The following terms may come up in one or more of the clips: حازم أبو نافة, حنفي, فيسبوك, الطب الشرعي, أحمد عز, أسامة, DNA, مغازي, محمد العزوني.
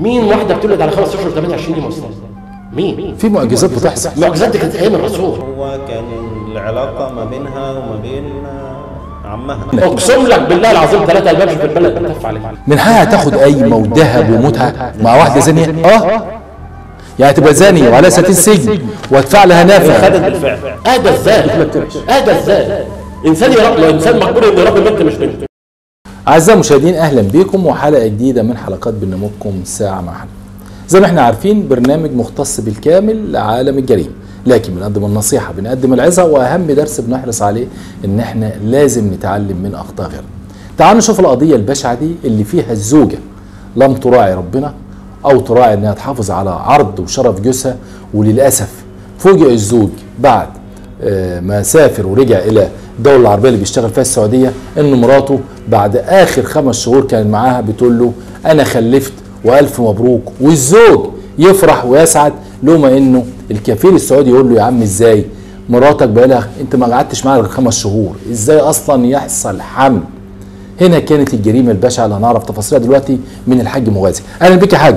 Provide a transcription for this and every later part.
مين واحده بتولد على 15 و 28 يوم اصلا؟ مين؟ في معجزات بتحصل. معجزات دي كانت ايام الرسول. هو كان العلاقه ما بينها وما بين عمها. اقسم لك بالله العظيم ثلاثه الباب في البلد بتلف عليها. من حقها تاخد قايمه وذهب ومتعه مع واحده زانيه؟ يعني تبقى زانيه وعليها سنتين سجن وادفع لها نافع. خدت بالفعل. اهدى ازاي؟ اهدى ازاي؟ انسان يا رب، انسان مقبول ان رب البنت مش بنت. أعزائي المشاهدين، أهلا بيكم وحلقة جديدة من حلقات برنامجكم ساعة مع حنفي. زي ما احنا عارفين برنامج مختص بالكامل لعالم الجريمة، لكن بنقدم النصيحة، بنقدم العظة، وأهم درس بنحرص عليه إن احنا لازم نتعلم من أخطاء غيرنا. تعالوا نشوف القضية البشعة دي اللي فيها الزوجة لم تراعي ربنا أو تراعي إنها تحافظ على عرض وشرف جوزها، وللأسف فوجئ الزوج بعد ما سافر ورجع إلى الدولة العربية اللي بيشتغل فيها السعودية ان مراته بعد اخر 5 شهور كان معاها بتقول له انا خلفت والف مبروك، والزوج يفرح ويسعد لوما انه الكفيل السعودي يقول له يا عم ازاي مراتك بقالها انت ما قعدتش معاها غير 5 شهور، ازاي اصلا يحصل حمل؟ هنا كانت الجريمه البشعه اللي هنعرف تفاصيلها دلوقتي من الحاج مغازي. اهلا بك يا حاج.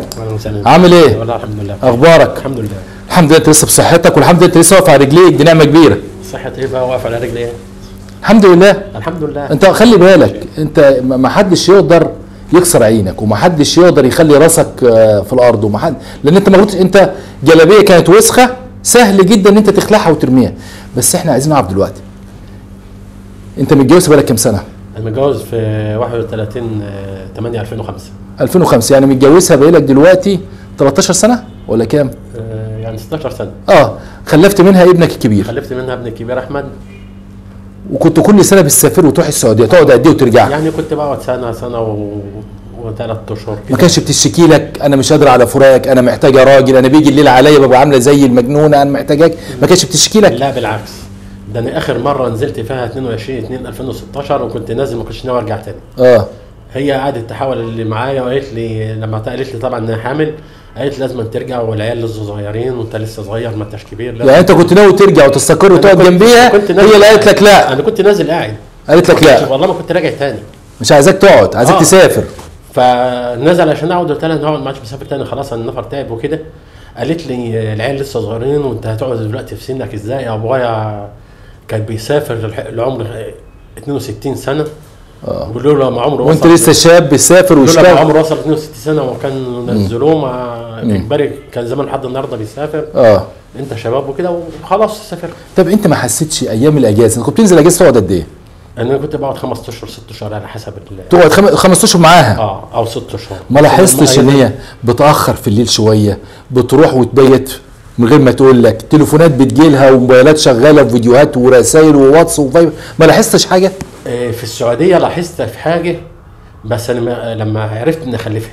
عامل ايه؟ والله الحمد لله. اخبارك؟ الحمد لله. الحمد لله انت لسه بصحتك، والحمد لله انت لسه واقف على رجليك، دي نعمه كبيره. صحتي ايه بقى واقف على رجليك؟ الحمد لله. الحمد لله. انت خلي بالك، انت ما حدش يقدر يكسر عينك، وما حدش يقدر يخلي راسك في الارض، ومحد، لان انت ما قلتش، انت جلابيه كانت وسخه سهل جدا ان انت تخلعها وترميها. بس احنا عايزين نعرف دلوقتي، انت متجوز بقالك كام سنه؟ انا متجوز في 31/8/2005. 2005 يعني متجوزها بقالك دلوقتي 13 سنه ولا كام؟ يعني 16 سنه. خلفت منها ابنك الكبير. خلفت منها ابني الكبير احمد. وكنت كل سنه بتسافر وتروح السعوديه، تقعد قد ايه وترجع؟ يعني كنت بقعد سنه وثلاث اشهر. ما كانش بتشتكي لك انا مش قادر على فراقك، انا محتاجه راجل، انا بيجي الليل عليا ببقى عامله زي المجنونه، انا محتاجاك؟ ما كانش بتشتكي لك؟ لا بالعكس، ده انا اخر مره نزلت فيها 22/2/2016 وكنت نازل ما كنتش ناوي ارجع تاني. هي قعدت تحاول اللي معايا وقالت لي، لما قالت لي طبعا انها حامل، قالت لازم ترجع والعيال لسه صغيرين وانت لسه صغير ما انتش كبير. يعني انت كنت ناوي ترجع وتستقر وتقعد جنبيها، هي اللي قالت لك لا؟ انا كنت نازل قاعد. قالت لك لا؟ والله ما كنت راجع تاني، مش عايزاك تقعد، عايزاك تسافر. فنزل عشان اقعد، قلت لها انا هقعد ما عادش مسافر تاني، خلاص انا النفر تعب وكده. قالت لي العيال لسه صغيرين وانت هتقعد دلوقتي في سنك ازاي؟ ابويا كان بيسافر لعمر 62 سنه. بيقولوا له ما عمره وانت لسه شاب بيسافر ويشتغل. بيقولوا له عمره وصل 62 سنه وكان نزلوه مع اجباري، كان زمان لحد النهارده بيسافر. انت شباب وكده وخلاص سافرت. طب انت ما حسيتش ايام الاجازه، انت كنت بتنزل اجازه تقعد قد ايه؟ انا كنت بقعد 5 اشهر 6 اشهر على حسب. تقعد 5 اشهر معاها؟ او 6 اشهر. ما لاحظتش ان هي بتاخر في الليل شويه، بتروح وتبيت من غير ما تقول لك، تليفونات بتجيلها وموبايلات شغاله وفيديوهات ورسايل وواتس وفايبر، ما لاحظتش حاجه؟ في السعوديه لاحظت في حاجه، بس انا لما عرفت انها خلفت.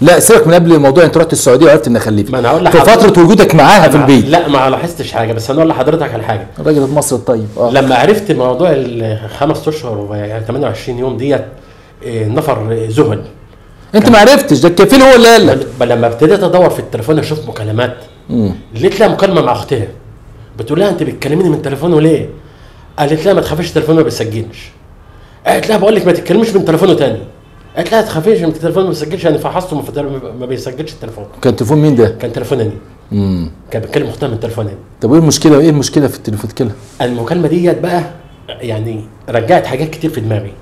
لا سيبك من قبل الموضوع، انت رحت السعوديه وعرفت انها خلفت. ما انا هقول لحضرتك في فتره وجودك معاها في البيت. لا ما لاحظتش حاجه، بس انا هقول لحضرتك على حاجه. الراجل في مصر الطيب. لما عرفت موضوع ال5 اشهر و28 يوم ديت، النفر ذهل. انت ما عرفتش، ده الكفيل هو اللي قال لك. لما ابتديت ادور في التليفون اشوف مكالمات، لقيت لها مكالمه مع اختها بتقول لها انت بتكلميني من تليفونه ليه؟ قالت لها ما تخافيش تليفونه ما بيسجلش. قالت لها بقول لك ما تتكلميش من تليفونه تاني. قالت لها ما تخافيش من تليفونه ما بيسجلش، يعني فحصته ما بيسجلش التليفون. كان تليفون مين ده؟ كان تليفون انا. كان بيتكلم اختها من تليفون انا. طب وايه المشكله؟ وايه المشكله في التليفون كده؟ المكالمه ديت بقى يعني رجعت حاجات كتير في دماغي.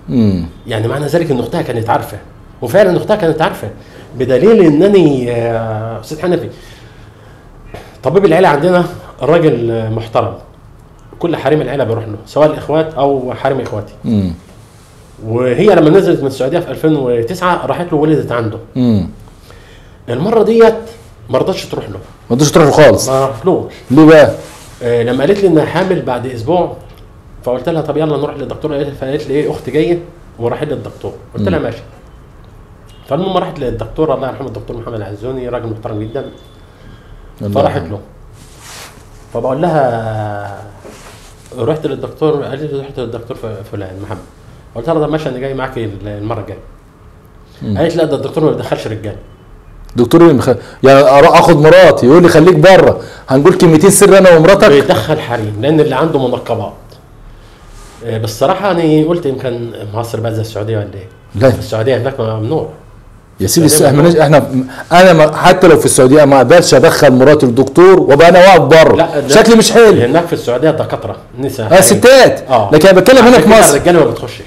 يعني معنى ذلك ان اختها كانت عارفه، وفعلا اختها كانت عارفه، بدليل انني استاذ حنفي طبيب العيله عندنا راجل محترم، كل حريم العيله بيروح له سواء الاخوات او حريم اخواتي. وهي لما نزلت من السعوديه في 2009 راحت له ولدت عنده. المره ديت ما رضتش تروح له. ما رضتش تروح له خالص. ما رحتلوش. ليه بقى؟ لما قالت لي انها حامل بعد اسبوع، فقلت لها طب يلا نروح للدكتور. فقالت لي ايه اختي جايه، وراحت للدكتور. قلت لها ماشي. فالمهم راحت للدكتور الله يرحمه الدكتور محمد العزوني، راجل محترم جدا. فراحت له، فبقول لها رحت للدكتور، قالت لي رحت للدكتور فلان محمد. قلت لها طب ماشي انا جاي معاك المره الجايه. قالت لا ده الدكتور ما بيدخلش رجاله. دكتور يعني اخد مراتي يقول لي خليك بره، هنقول كلمتين سر انا ومراتك. بيدخل حريم لان اللي عنده منقبات. بالصراحه انا قلت يمكن مصر بقى زي السعوديه ولا ايه؟ لا السعوديه هناك ممنوع. يا سيدي انا حتى لو في السعوديه ما اقدرش ادخل مراتي الدكتور وابقى انا واقف بره، شكلي مش حلو. هناك في السعوديه دكاتره نساء ستات، لكن انا بتكلم هنا في مصر الرجاله ما بتخشش.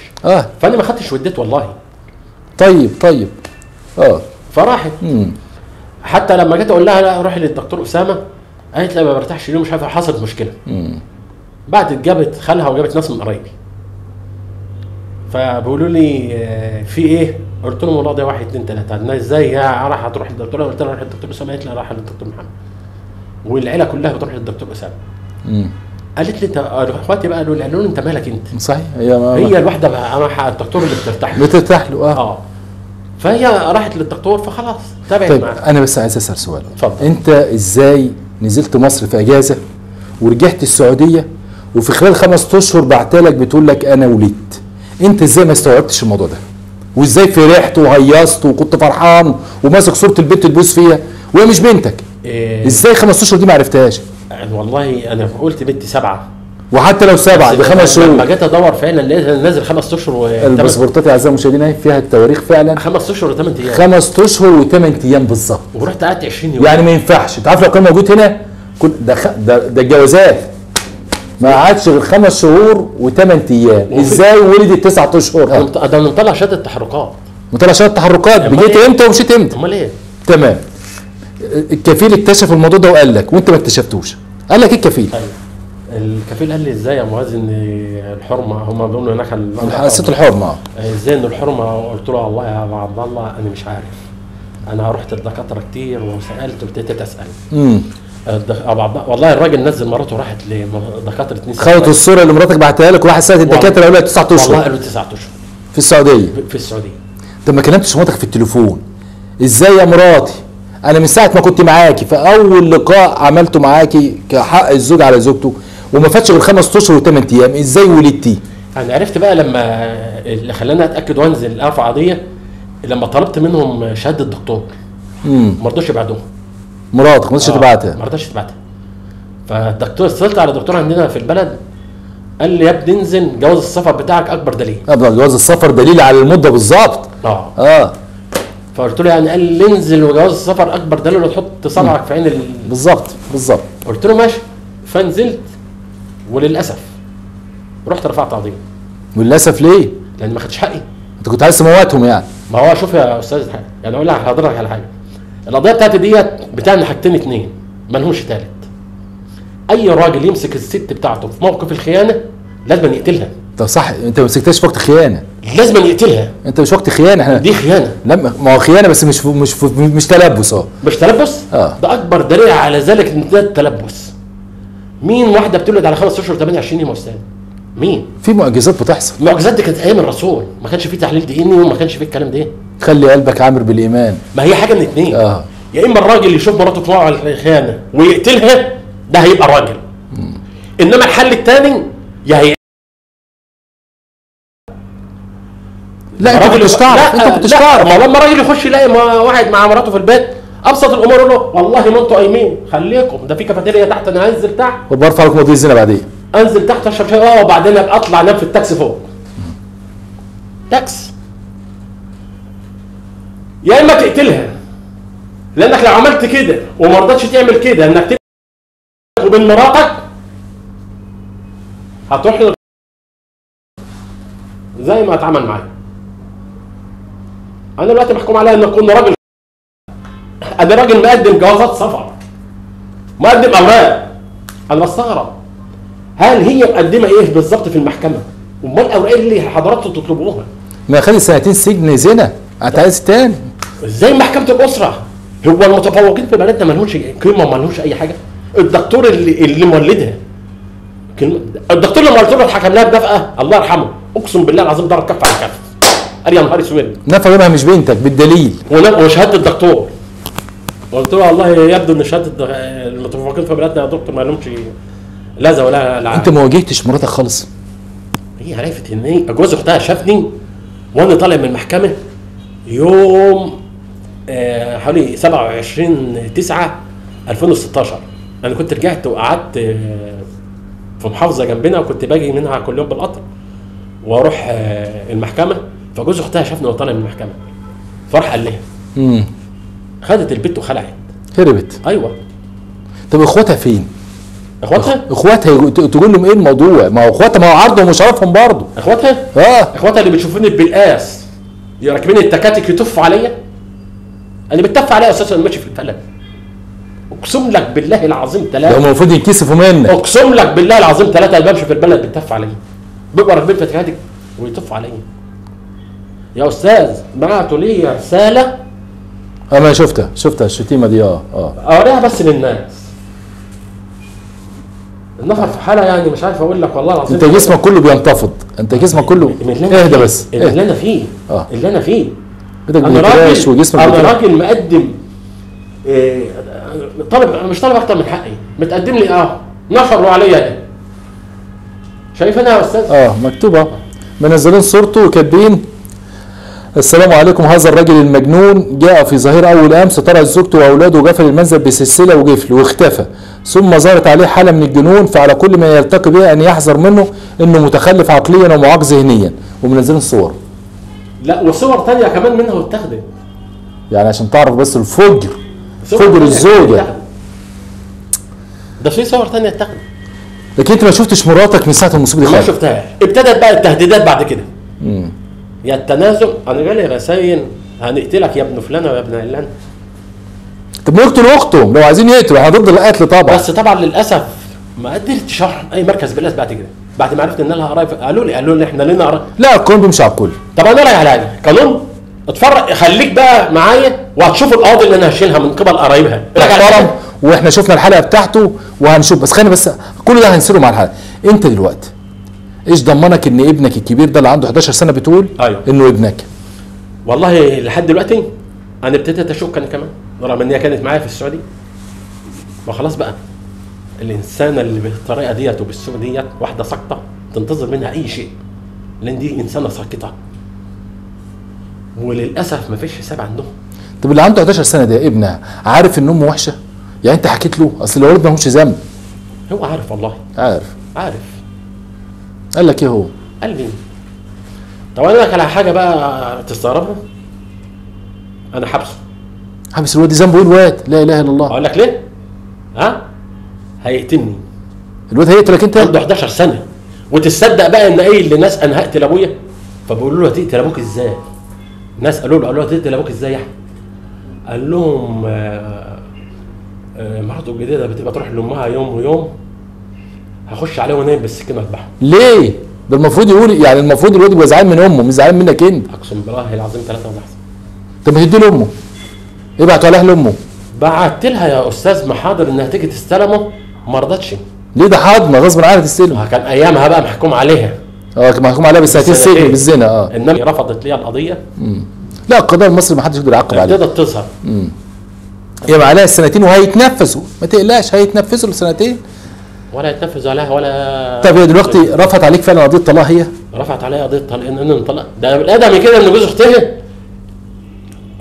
فانا ما خدتش وديت والله. طيب فراحت. حتى لما جيت اقول لها لا روحي للدكتور اسامه، قالت لا ما برتاحش ليه، مش عارفه، حصلت مشكله. بعد جابت خالها وجابت ناس من قرايبي، فبيقولوا لي في ايه؟ قلت لهم والله ده 1 2 3. الناس ازاي راح هتروح للدكتور؟ قلت لها روح للدكتور اسامه، قالت لي راح للدكتور محمد والعيله كلها بتروح للدكتور اسامه. قالت لي انت اخواتي بقى قالوا لي انت مالك انت؟ صحيح، هي الواحده بقى انا الدكتور اللي بترتاح له. فهي راحت للدكتور فخلاص تابعت معاه. طيب انا بس عايز اسال سؤال، اتفضل. انت ازاي نزلت مصر في اجازه ورجعت السعوديه وفي خلال 5 اشهر بعتلك بتقول لك انا ولدت؟ انت ازاي ما استوعبتش الموضوع ده؟ وازاي فرحت وهيصت وكنت فرحان وماسك صوره البنت تبوس فيها وهي مش بنتك؟ ازاي 5 اشهر دي ما عرفتهاش؟ والله انا قلت بنتي 7، وحتى لو 7 ب5 شهور. لما جيت ادور فعلا لقيت نازل 5 اشهر الباسبورتات يا اعزائي المشاهدين فيها التواريخ فعلا 5 اشهر و8 ايام 5 اشهر و8 ايام بالظبط، ورحت قعدت 20 يوم. يعني ما ينفعش، انت عارف لو كان موجود هنا ده الجوازات ما قعدش غير 5 شهور و8 ايام. ازاي ولدت 9 اشهر؟ ده من طلع شهاده التحركات، جيت امتى ومشيت امتى؟ امال ايه؟ تمام. الكفيل اكتشف الموضوع ده وقال لك وانت ما اكتشفتوش، قال لك ايه الكفيل؟ الكفيل قال لي ازاي يا مهاز ان الحرمه، هم بيقولوا هناك حسيت الحرمه ازاي ان الحرمه؟ قلت له والله يا عبد الله انا مش عارف، انا رحت الدكاتره كتير وسالت وابتديت اسال. والله الراجل نزل مراته راحت لدكاتره نساء، خدت الصوره اللي مراتك بعتها لك وراحت سالت الدكاتره قالوا لها 9 اشهر. والله قالوا 9 اشهر في السعوديه. طب ما كلمتش مراتك في التليفون ازاي يا مراتي؟ انا من ساعه ما كنت معاكي في اول لقاء عملته معاكي كحق الزوج على زوجته وما فاتش غير 5 اشهر و8 ايام، ازاي ولدتي؟ انا عرفت بقى لما اللي خلاني اتاكد وانزل اقف عاديه لما طلبت منهم شهاده الدكتور. ما رضوش يبعتوها. مراتك ما رضتش تبعتها؟ ما رضتش تبعتها. فالدكتور اتصلت على دكتور عندنا في البلد قال لي يا ابني انزل، جواز السفر بتاعك اكبر دليل. جواز السفر دليل على المده بالظبط. فقلت له يعني؟ قال لي انزل وجواز السفر اكبر دليل وتحط صبعك في عين بالظبط. قلت له ماشي. فنزلت وللاسف رحت رفعت قضيه. وللاسف ليه؟ لان ما خدتش حقي. انت كنت عايز تموتهم يعني؟ ما هو شوف يا استاذ حاجه، يعني اقول لحضرتك على حاجه، القضيه بتاعتي ديت بتعني 2 حاجتين مالهمش ثالث. اي راجل يمسك الست بتاعته في موقف الخيانه لازم يقتلها. طب صح، انت ما مسكتهاش في وقت خيانه، لازم يقتلها. انت مش وقت خيانه، احنا دي خيانه. لما ما هو خيانه بس مش تلبس. مش تلبس. ده اكبر دليل على ذلك ان ده التلبس. مين واحده بتولد على 5 اشهر و28 يوم يا استاذ؟ مين؟ في معجزات بتحصل. المعجزات دي كانت ايام الرسول، ما كانش في تحليل دي اني وما كانش في الكلام ده. خلي قلبك عامر بالايمان. ما هي حاجه من اتنين، يا اما الراجل يشوف مراته في وقع الخيانه ويقتلها، ده هيبقى راجل. انما الحل الثاني يا هي لا انت كنتش تعرف، ما لما راجل يخش يلاقي واحد مع مراته في البيت، ابسط الامور يقول له والله ما انتوا قايمين، خليكم ده في كافيتيريا تحت، انا هنزل تحت وبرفع لكم قضيه الزنا بعدين، انزل تحت اشرب شاي وبعدين ابقى اطلع انام في التاكسي فوق. تاكسي. يا اما تقتلها، لانك لو عملت كده وما رضتش تعمل كده انك تقتل وبين مراتك هتروح زي ما اتعمل معايا. انا دلوقتي محكوم عليا ان اكون راجل، أنا راجل مقدم جوازات سفر، مقدم أوراق. أنا بستغرب هل هي مقدمة إيه بالظبط في المحكمة؟ أمال الأوراق اللي حضراتكم تطلبوها؟ ما خد 2 سنين سجن زنا، هتعيش تاني. إزاي محكمة الأسرة؟ هو المتفوقين في بلدنا مالهمش قيمة ومالهمش أي حاجة؟ الدكتور اللي مولدها، الدكتور اللي مولدها اتحكم لها بدفقة الله يرحمه، أقسم بالله العظيم ضرب كف على كف. قال يا نهار أسود. نفى منها مش بنتك بالدليل. وشهادة الدكتور. قلت له والله يبدو ان شهاده المتفوقين في بلادنا يا دكتور ما لهمش لازه ولا لعب. انت ما واجهتش مراتك خالص؟ هي عرفت ان ايه؟ جوز اختها شافني وانا طالع من المحكمه يوم حوالي 27/9/2016. انا كنت رجعت وقعدت في محافظه جنبنا وكنت باجي منها كل يوم بالقطر واروح المحكمه، فجوز اختها شافني وانا طالع من المحكمه فراح قال لها خدت البت وخلعت، هربت. ايوه. طب اخواتها فين؟ اخواتها تقول لهم ايه الموضوع؟ ما هو اخواتها، ما هو عرضهم وشرفهم برضه. اخواتها؟ اخواتها اللي بتشوفوني بالقاس راكبين التكاتك يطفوا عليا. انا بتطف عليا اساسا ماشي في الفلك. اقسم لك بالله العظيم ثلاثه. هم المفروض يتكسفوا منك. اقسم لك بالله العظيم ثلاثه اللي بمشي في البلد بتطف عليا. بيبقوا راكبين في تكاتك ويطفوا عليا. يا استاذ بعتوا لي رساله. انا شفتها الشتيمه دي. اوريها بس للناس. النفر في حاله يعني مش عارف اقول لك والله العظيم. انت جسمك كله بينتفض، انت جسمك كله. اهدى بس، اللي انا فيه اللي انا فيه انا راجل مقدم طالب، انا مش طالب اكتر من حقي، متقدم لي نفروا عليا ده. شايف انا يا استاذ؟ مكتوبه منزلين صورته وكاتبين: السلام عليكم، هذا الرجل المجنون جاء في ظهير اول امس، طلعت زوجته واولاده وقفل المنزل بسلسله وقفل واختفى، ثم ظهرت عليه حاله من الجنون، فعلى كل ما يلتقي بها ان يحذر منه انه متخلف عقليا ومعاق ذهنيا. ومنزلين الصور. لا وصور ثانيه كمان منها اتاخدت. يعني عشان تعرف بس الفجر، فجر الزوجه. ده في صور ثانيه اتاخدت. لكن انت ما شفتش مراتك من ساعه المصيبه دي خالص؟ ما شفتهاش. ابتدت بقى التهديدات بعد كده. يا التنازل، انا جالي رسايل هنقتلك يا ابن فلان ويا ابن علان. طب ما يقتلوا اختهم لو عايزين يقتلوا، احنا ضد القتل طبعا. بس طبعا للاسف ما قدرتش اروح اي مركز بلاس بعد كده، بعد ما عرفت ان انا قرايب قالوا لي احنا لنا قرايب. لا القانون بيمشي على الكل. طب انا رايح على حاجه، قانون اتفرج، خليك بقى معايا وهتشوف القاضي اللي انا هشيلها من قبل قرايبها. واحنا شفنا الحلقه بتاعته وهنشوف، بس خلينا بس كل ده هنسيره مع الحلقه. انت دلوقتي ايش ضمنك ان ابنك الكبير ده اللي عنده 11 سنه بتقول أيوة. انه ابنك؟ والله لحد دلوقتي انا ابتديت اشك انا كمان، رغم ان هي كانت معايا في السعوديه. ما خلاص بقى الانسانه اللي بالطريقه ديت وبالسوء ديت واحده ساقطه تنتظر منها اي شيء، لان دي انسانه ساقطه وللاسف ما فيش حساب عندهم. طب اللي عنده 11 سنه ده ابنها عارف ان امه وحشه؟ يعني انت حكيت له؟ اصل الولد ما لهوش ذنب. هو عارف والله، عارف. قال لك ايه هو؟ قال لي. طب انا لك على حاجه بقى تستغربها، انا حبسه. حبس الواد ذنبه ايه الواد؟ لا اله الا الله. اقول لك ليه؟ ها؟ هيقتلني. الواد هيقتلك انت؟ عنده 11 سنه. وتصدق بقى ان ايه اللي ناس انا هقتل ابويا؟ فبيقولوا له هتقتل ابوك ازاي؟ ناس قالوا له هتقتل ابوك ازاي يا احمد؟ قال لهم مراته الجديده بتبقى تروح لامها يوم ويوم، هخش عليه ونايم بالسكينه اذبحه. ليه؟ ده المفروض يقول، يعني المفروض الواد يبقى زعلان من امه مش زعلان منك انت. اقسم بالله العظيم ثلاثه ولا احسن. طب هدي له امه. ابعت عليها لامه. بعت لها يا استاذ محاضر انها تيجي تستلمه ما رضتش. ليه؟ ده حاضنه غصب عنها تستلمه. كان ايامها بقى محكوم عليها. كان محكوم عليها بسنتين سجن بالزنا. انما رفضت ليها القضيه. لا القضاء المصري ما حدش يقدر يعاقب عليها. ابتدت تظهر. يبقى عليها السنتين وهيتنفذوا، ما تقلقش هيتنفذوا السنتين. ولا يتنفذ عليها ولا. طب دلوقتي رفعت عليك فعلا قضيه طلاق هي؟ رفعت عليا قضيه طلاق ان انا انطلقت، ده بالادم كده ان جوز اختها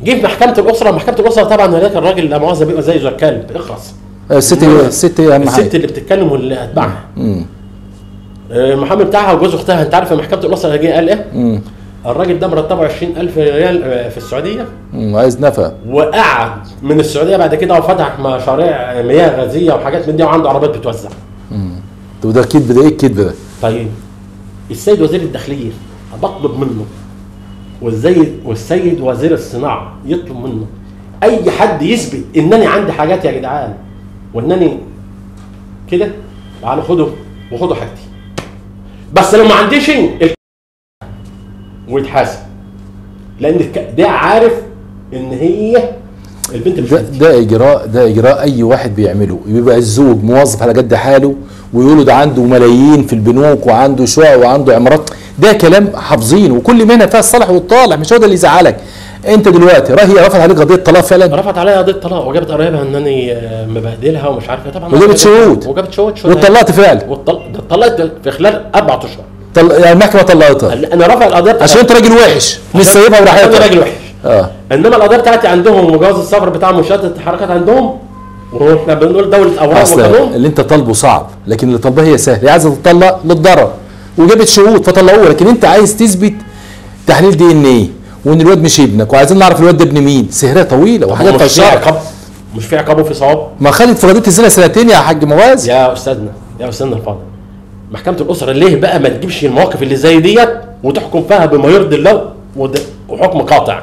جه في محكمه الاسره، محكمه الاسره طبعا هناك الراجل لا مؤاخذه بيبقى زي الكلب اخرس. الست اهم حاجه. الست اللي بتتكلم واللي اتبعها. المحامي بتاعها وجوز اختها، انت عارف محكمه الاسره جه قال ايه؟ الراجل ده مرتبه 20000 ريال في السعوديه وعايز نفقه، وقعد من السعوديه بعد كده وفتح مشاريع مياه غازيه وحاجات من دي، وعنده عربيات بتوزع. طب ده كدب، ده ايه الكدب ده؟ طيب السيد وزير الداخليه بطلب منه، والسيد وزير الصناعه يطلب منه، اي حد يثبت انني عندي حاجات يا جدعان وانني كده تعالوا خدوا وخدوا حاجتي، بس لو ما عنديش ويتحاسب، لان ده عارف ان هي البنت مش ده اجراء اي واحد بيعمله، بيبقى الزوج موظف على قد حاله ويقولوا ده عنده ملايين في البنوك وعنده شقق وعنده عمارات، ده كلام حافظينه، وكل مهنه فيها الصالح والطالح، مش هو ده اللي يزعلك. انت دلوقتي راهي رفعت عليك قضيه طلاق فعلا؟ رفعت عليا قضيه طلاق وجابت قرايبها انني مبهدلها ومش عارف ايه طبعا، وجابت شهود واتطلقت فعلا، اتطلقت في خلال 4 اشهر. يعني المحكمه طلقتها. انا رافع القضيه عشان انت راجل وحش، مش سايبها وراح انت راجل وحش. انما القضيه بتاعتي عندهم وجواز السفر بتاع مشاهده التحركات عندهم، واحنا بنقول دوله اوراق وقانون. اللي انت طالبه صعب، لكن اللي طالباه هي سهل، هي عايزه تطلق للضرر وجابت شهود فطلقوها، لكن انت عايز تثبت تحليل DNA وان الواد مش ابنك، وعايزين نعرف الواد ده ابن مين، سهرية طويلة وحاجات فشيخة. مش في عقاب وفي صواب؟ ما خالد في قضية الزنا سنتين يا حاج مواز. يا استاذنا، يا استاذنا الفاضل، محكمة الأسرة ليه بقى ما تجيبش المواقف اللي زي ديت وتحكم فيها بما يرضي الله وحكم قاطع؟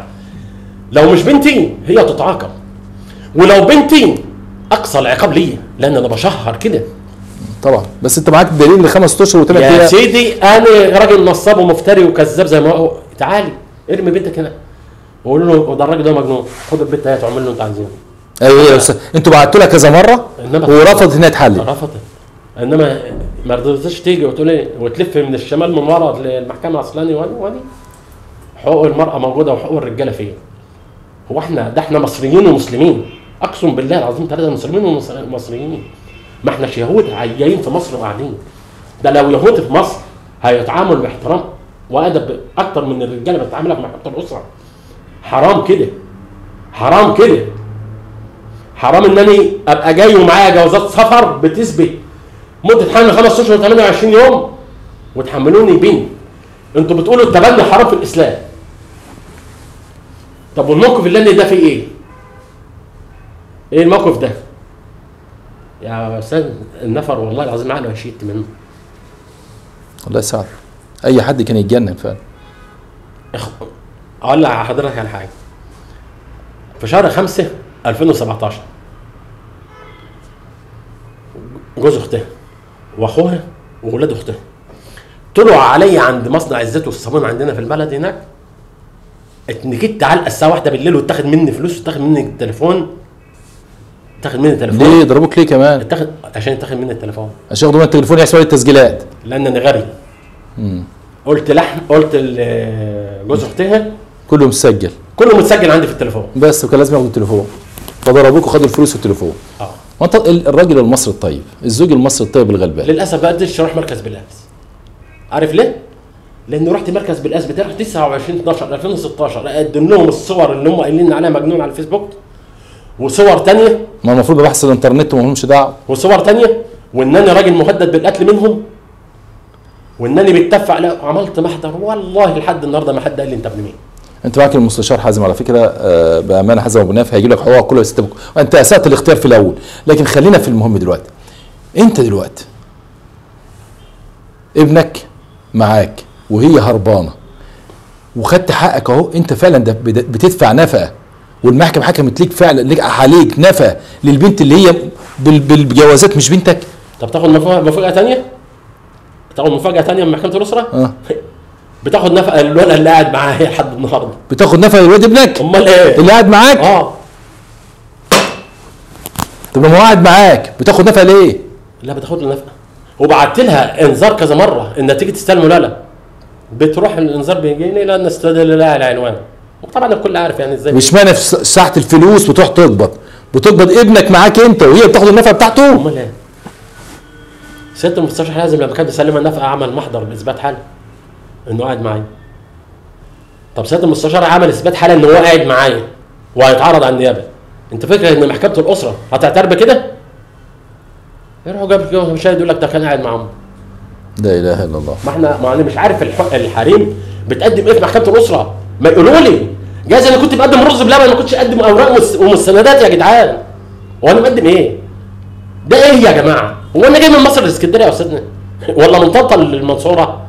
لو مش بنتي هي تتعاقب، ولو بنتي أقصى العقاب ليا، لأن أنا بشهر كده. طبعا، بس أنت معاك دليل ل5 أشهر و3 أيام. يا سيدي أنا راجل نصاب ومفتري وكذاب زي ما هو، تعالي ارمي بنتك هنا وقول له ده الراجل ده مجنون، خد البنت هات واعمل له أنت عايزينه. ايوه انتوا بعتوا لها كذا مره ورفضت انها تحلل. رفضت، انما ما رضتش تيجي وتقول لي وتلف من الشمال من ورا للمحكمه اصلاني. وادي حقوق المراه موجوده وحقوق الرجاله فين؟ هو احنا ده احنا مصريين ومسلمين، اقسم بالله العظيم 3 مسلمين ومصريين، ما احناش يهود جايين في مصر وقاعدين. ده لو يهود في مصر هيتعامل باحترام وادب اكتر من الرجاله بتتعاملها في محكمه الاسره. حرام كده، حرام كده، حرام ان انا ابقى جاي ومعايا جوازات سفر بتثبت مده حمل 5 اشهر و28 يوم وتحملوني بين. انتوا بتقولوا التبني حرام في الاسلام. طب والموقف اللي انا ده فيه ايه؟ ايه الموقف ده؟ يا استاذ النفر والله العظيم عقله هشيت منه. الله يسعدك. اي حد كان يتجنن فعلا. اقول لحضرتك على حاجه. في شهر 5 2017 جوز اختها واخوها واولاد اختها طلعوا علي عند مصنع الزيت والصابون عندنا في البلد هناك. اتنكدت علقه الساعه 1 بالليل واتاخد مني فلوس واتاخد مني التليفون. اتاخد مني التليفون. ليه ضربوك ليه كمان؟ عشان اتاخد مني التليفون. عشان ياخدوا مني التليفون يحسبوا لي التسجيلات. لان انا غبي. قلت لجوز اختها كله مسجل. كله متسجل عندي في التليفون. بس وكان لازم ياخدوا التليفون. فضربوك وخدوا الفلوس والتليفون. وانت الراجل المصري الطيب، الزوج المصري الطيب الغلبان. للاسف بقى قدرتش اروح مركز بالقاس. عارف ليه؟ لانه رحت مركز بالقاس بتاعي 29/12/2016 اقدم لهم الصور اللي هم قايلين عليها مجنون على الفيسبوك وصور ثانيه. ما المفروض ببحث الانترنت وما لهمش دعوه. وصور ثانيه وان انا راجل مهدد بالقتل منهم وانني بتفق. لا عملت محضر والله لحد النهارده ما حد قال لي انت ابن مين. انت معاك المستشار حازم على فكره بامانه. حازم ابو نافع هيجي لك حقوقك كلها. انت اسأت الاختيار في الاول، لكن خلينا في المهم دلوقتي. انت دلوقتي ابنك معاك وهي هربانه وخدت حقك اهو. انت فعلا ده بتدفع نفقه والمحكمه حكمت ليك فعلا ليك عليك نفقه للبنت اللي هي بالجوازات مش بنتك. طب تاخد مفاجاه ثانيه؟ تاخد مفاجاه ثانيه من محكمه الاسره؟ اه بتاخد نفقه للولد اللي قاعد معايا لحد النهارده. بتاخد نفقه للواد ابنك؟ امال ايه؟ اللي قاعد معاك؟ اه. طب لما هو قاعد معاك بتاخد نفقه ليه؟ لا بتاخد له نفقه. وبعت لها انذار كذا مره ان تيجي تستلم ولا لا. بتروح الانذار بيجي لي لان استدل لها العنوان. وطبعا الكل عارف يعني ازاي. مش معنى في ساعه الفلوس بتروح بتقبض ابنك معاك انت وهي بتاخد النفقه بتاعته؟ امال ايه؟ سياده المستشار حازم لما كان بيسلمها النفقه عمل محضر باثبات حاله انه قاعد معايا. طب سياده المستشار عمل اثبات حاله ان هو قاعد معايا وهيتعرض على النيابه. انت فاكر ان محكمه الاسره هتعترف بكده؟ يروحوا جابوا شاهد يقول لك ده كان قاعد معاهم. لا اله الا الله. ما انا مش عارف الحريم بتقدم ايه في محكمه الاسره؟ ما يقولوا لي جايز انا كنت بقدم رز بلبن، ما كنتش اقدم اوراق ومستندات يا جدعان. وانا مقدم ايه؟ ده ايه يا جماعه؟ هو انا جاي من مصر لاسكندريه يا استاذنا؟ ولا من طنطا للمنصوره؟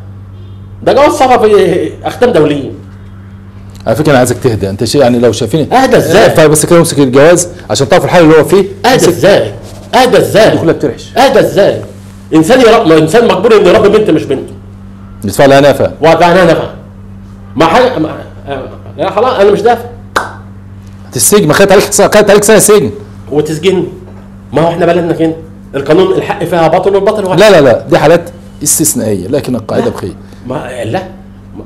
ده جواز سفر في اختام دوليه. على فكره انا عايزك تهدى انت شيء يعني لو شايفيني اهدى ازاي؟ فبس كده امسك الجواز عشان تعرف الحاله اللي هو فيه. اهدى ازاي؟ اهدى ازاي؟ كلها بترعش. اهدى ازاي؟ انسان انسان مجبور انه يربي بنت مش بنته. يدفع لها نفقه. وادفع لها نفقه. ما حاجه لا خلاص انا مش دافع. هتسجن. ما خدت عليك سنه سجن. وتسجن؟ ما هو احنا بلدنا كده. القانون الحق فيها باطل والباطل واحد. لا دي حالات استثنائيه لكن القاعده بخير. ما لا ما.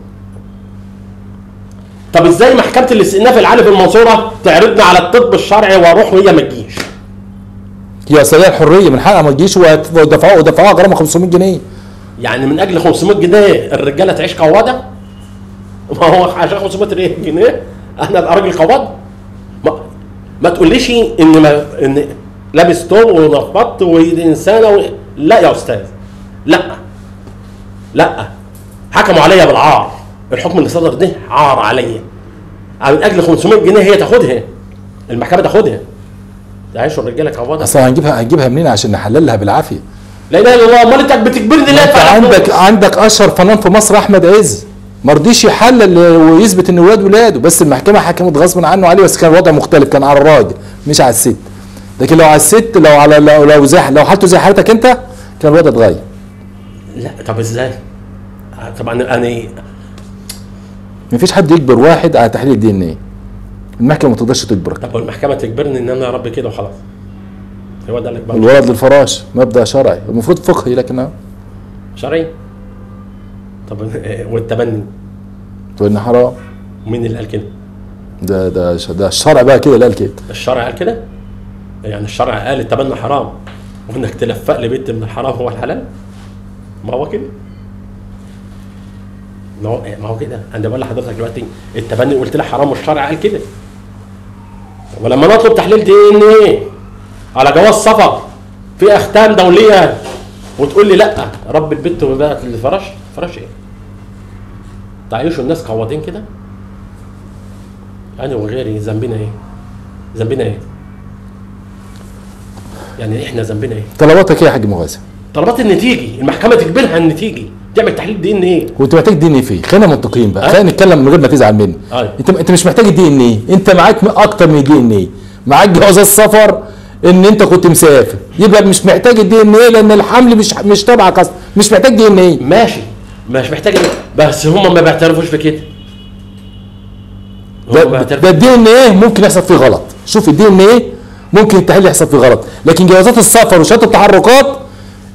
طب ازاي محكمه الاستئناف العالي في المنصوره تعرضنا على الطب الشرعي واروح وهي ما تجيش؟ يا سريع الحريه من حقها ما تجيش ودفعوها غرامه 500 جنيه. يعني من اجل 500 جنيه الرجاله تعيش قواده؟ ما هو عشان 500 جنيه انا ابقى راجل قواده؟ ما تقوليش ان لابس توب ونفضت وايدي انسانه لا يا استاذ. لا حكموا عليا بالعار. الحكم اللي صدر ده عار عليا من اجل 500 جنيه هي تاخدها، المحكمه تاخدها. تعيشوا الرجاله كعباده. اصلا هنجيبها منين عشان نحللها بالعافيه؟ لا اله الا الله. امال انت بتجبرني ليه؟ انت عندك اشهر فنان في مصر احمد عز، ما رضيش يحلل ويثبت ان واد ولاده، بس المحكمه حكمت غصب عنه عليه، بس كان وضع مختلف، كان على الراجل مش على الست. لكن لو على الست، لو على لو حالته زي حالتك انت كان الوضع اتغير. لا طب ازاي؟ طبعا انا مفيش حد يجبر واحد على تحليل الدي ان ايه. المحكمه ما تقدرش تجبرك. طب المحكمه تجبرني ان انا يا رب كده وخلاص. هو ده اللي الولد للفراش، مبدا شرعي المفروض فقهي لكن شرعي. طب والتبني وان حرام، مين اللي قال كده؟ ده الشرع بقى كده اللي قال كده. الشرع قال كده؟ يعني الشرع قال التبني حرام وانك تلفق لبنت من الحرام هو الحلال؟ ما هو كده. ما هو كده. انا بقول لحضرتك دلوقتي التبني قلت لك حرام والشرع قال كده. ولما نطلب تحليل دي ان ايه على جواز سفر في اختام دوليه وتقول لي لا رب البنت وبقت للفراش، فراش ايه؟ تعيشوا الناس قواضين كده؟ انا وغيري ذنبنا ايه؟ ذنبنا ايه؟ يعني احنا ذنبنا ايه؟ طلباتك ايه يا حاج مغازي؟ طلبات ان تيجي، المحكمه تجبرها ان تيجي، تعمل تحليل دي ان ايه؟ وانت محتاج دي ان ايه فيه؟ خلينا منطقيين بقى، خلينا نتكلم من غير ما تزعل مني. انت مش محتاج الدي ان ايه، انت معاك اكتر من دي ان ايه، معاك جواز السفر ان انت كنت مسافر، يبقى مش محتاج الدي ان ايه لان الحمل مش تبعك اصلا، مش محتاج دي ان ايه. ماشي، مش محتاج، بس هم ما بيعترفوش بكده. ده الدي ان ايه ممكن يحصل فيه غلط، شوف الدي ان ايه ممكن التحليل يحصل فيه غلط، لكن جوازات السفر وشهادات التحركات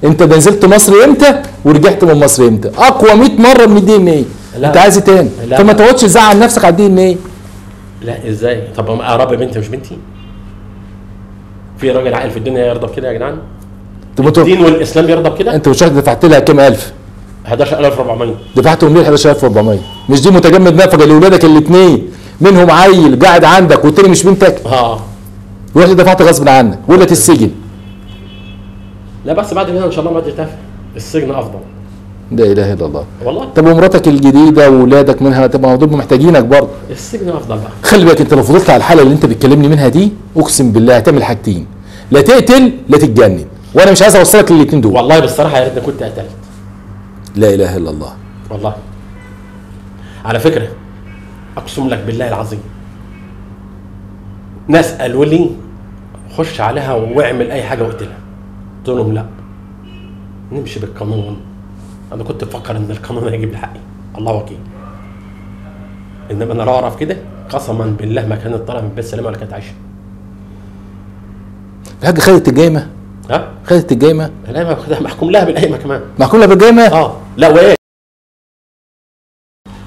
انت نزلت مصر امتى ورجعت من مصر امتى؟ اقوى 100 مره من الدي ان ايه. انت عايز ايه تاني؟ فما تقعدش تزعل نفسك على الدي ان ايه. لا ازاي؟ طب اقرب بنت مش بنتي؟ في راجل عاقل في الدنيا يرضى بكده يا جدعان؟ الدين والاسلام يرضى بكده؟ انت مش دفعت لها كام الف؟ 11400. دفعتهم ليه 11400؟ مش دي متجمد نفقه لاولادك الاثنين، منهم عيل قاعد عندك والتاني مش بنتك؟ ورحت دفعت غصب عنك ولت السجن. لا بس بعد كده ان شاء الله ما تتفق، السجن افضل. لا اله الا الله والله. طب ومراتك الجديده واولادك منها طبعا دول محتاجينك برضه، السجن افضل بقى. خلي بالك انت لو فضلت على الحاله اللي انت بتكلمني منها دي اقسم بالله هتعمل حاجتين، لا تقتل لا تتجنن، وانا مش عايز اوصلك للاثنين دول. والله بالصراحه يا ريتني كنت قتلت. لا اله الا الله والله. على فكره اقسم لك بالله العظيم ناس قالوا لي خش عليها واعمل اي حاجه واقتلها، قلت لهم لا نمشي بالقانون. انا كنت بفكر ان القانون هيجيب لي حقي الله وكيل، انما انا لو اعرف كده قسما بالله ما كانت طالعه من بيت سلامه ولا كانت عايشه. الحاجه خدت الجايمه؟ خدت الجايمه؟ لا محكوم لها بالقايمه كمان. محكوم لها بالجايمه؟ لا وايه؟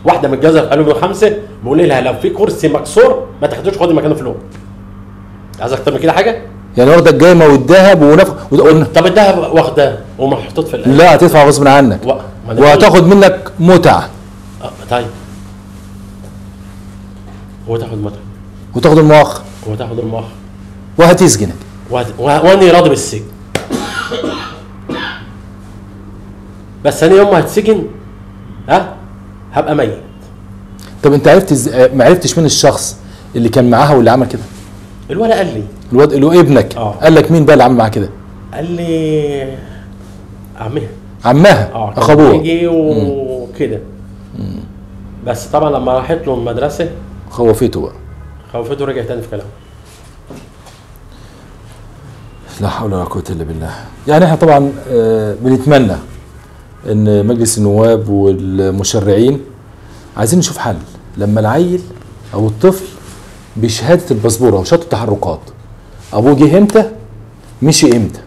واحده متجوزه في 2005 بقول لها لو في كرسي مكسور ما تاخدوش، خدي مكانه فلوس. عايز اكتر من كده حاجه؟ يعني واخده الجايمه والذهب ونفق طب الذهب واخداه ومحطوط في القايمه. لا هتدفع غصب عنك وهتاخد منك متعه. طيب وتاخد متعه وتاخد المؤخر وهتسجنك واني راضي بالسجن. بس انا يوم ما هتسجن هبقى ميت. طب انت عرفت ما عرفتش مين الشخص اللي كان معاها واللي عمل كده؟ الولد قال لي الواد اللي هو ابنك. قال لك مين بقى اللي عمل معاه كده؟ قال لي عمها. عمها؟ اخ ابوها يجي وكده. بس طبعا لما راحت له المدرسه خوفته بقى، خوفته رجع تاني في كلامه. لا حول ولا قوة الا بالله. يعني احنا طبعا بنتمنى ان مجلس النواب والمشرعين عايزين نشوف حل لما العيل او الطفل بشهاده الباسبور او شهاده التحركات ابوه جه امتى مشي امتى،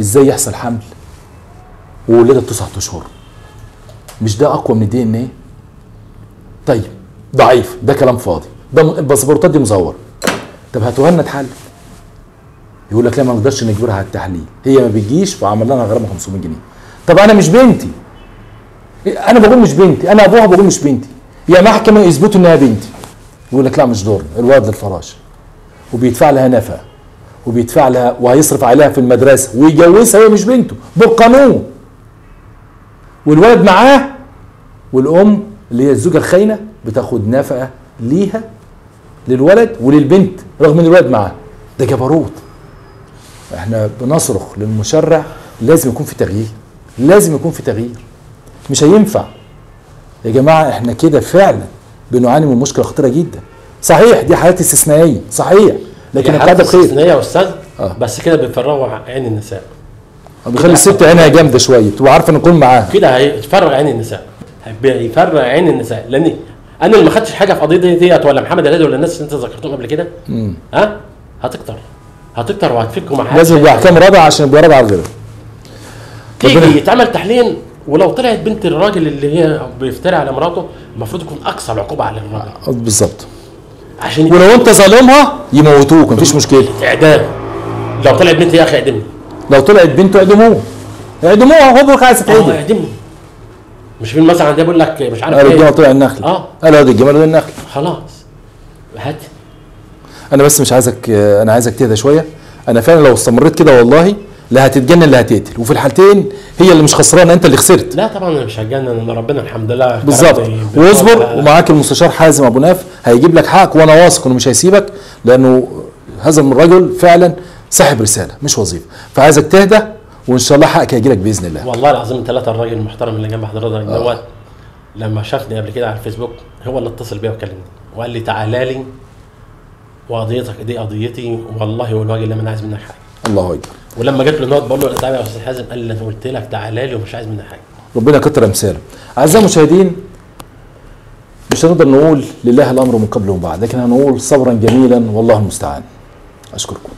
ازاي يحصل حمل وولادها 9 اشهر، مش ده اقوى من الدي ان ايه؟ طيب ضعيف، ده كلام فاضي، ده الباسبورتات دي مزوره. طب هاتوها لنا تحلل. يقول لك لا ما نقدرش نجبرها على التحليل، هي ما بتجيش وعمل لنا غرامه 500 جنيه. طب انا مش بنتي، انا بقول مش بنتي، انا ابوها بقول مش بنتي، يا محكمه يثبتوا انها بنتي. يقول لك لا مش دورنا، الولد للفراش وبيدفع لها نفقه وبيدفع لها وهيصرف عليها في المدرسه ويجوزها وهي مش بنته بالقانون، والولد معاه، والام اللي هي الزوجه الخاينه بتاخد نفقه ليها للولد وللبنت رغم ان الولد معاه. ده جبروت. احنا بنصرخ للمشرع لازم يكون في تغيير، لازم يكون في تغيير. مش هينفع يا جماعه، احنا كده فعلا بنعاني من مشكله خطيره جدا. صحيح دي حالات استثنائيه، صحيح، لكن القاعده بخير. استثنائيه يا استاذ، بس كده بنفرغوا عين النساء. بيخلي الست عينها جامده شويه وعارفه ان نكون معاها. كده هيفرغ عين النساء، بيفرغ عين النساء، لان انا اللي ما خدتش حاجه في قضيه ديت ولا محمد العزوني ولا الناس اللي انت ذكرتهم قبل كده. ها؟ هتكتر وهتفكوا مع حاجه. لازم يبقى احكام رابع عشان يبقى رابع على غيره. تيجي يتعمل تحليل، ولو طلعت بنت الراجل اللي هي بيفتري على مراته المفروض يكون اقصى العقوبه على الراجل. بالظبط. عشان ولو انت ظالمها يموتوك مفيش مشكله. اعدام. لو طلعت بنت يا اخي اعدمني. لو طلعت بنته اعدموها هو بقى عايز تتعدم. اعدمني. مش في المثل عندنا بيقول لك مش عارف ايه؟ قال الجمل طلع النخل. قال واد الجمل واد النخل. خلاص هات. انا بس مش عايزك، انا عايزك تهدى شويه. انا فعلا لو استمريت كده والله لا هتتجنن لا هتقتل، وفي الحالتين هي اللي مش خسرانه، انت اللي خسرت. لا طبعا انا مش هتجنن، انا ربنا الحمد لله. بالظبط، واصبر ومعاك المستشار حازم ابو نافة هيجيب لك حقك، وانا واثق انه مش هيسيبك، لانه هذا الرجل فعلا صاحب رساله مش وظيفه. فعايزك تهدى وان شاء الله حقك هيجي لك باذن الله. والله العظيم ثلاثه الراجل المحترم اللي جنب حضرتك دوت لما شافني قبل كده على الفيسبوك هو اللي اتصل بيا وكلمني وقال لي تعالى لي وقضيتك دي قضيتي والله والراجل لما انا عايز منك حاجه. الله اكبر. ولما جيت له النقط بقول له تعالى يا استاذ حازم، قال لي انا قلت لك تعالى لي ومش عايز منك حاجه. ربنا كتر امثاله. اعزائي المشاهدين، مش هنقدر نقول لله الامر من قبل ومن بعد، لكن هنقول صبرا جميلا والله المستعان. اشكركم.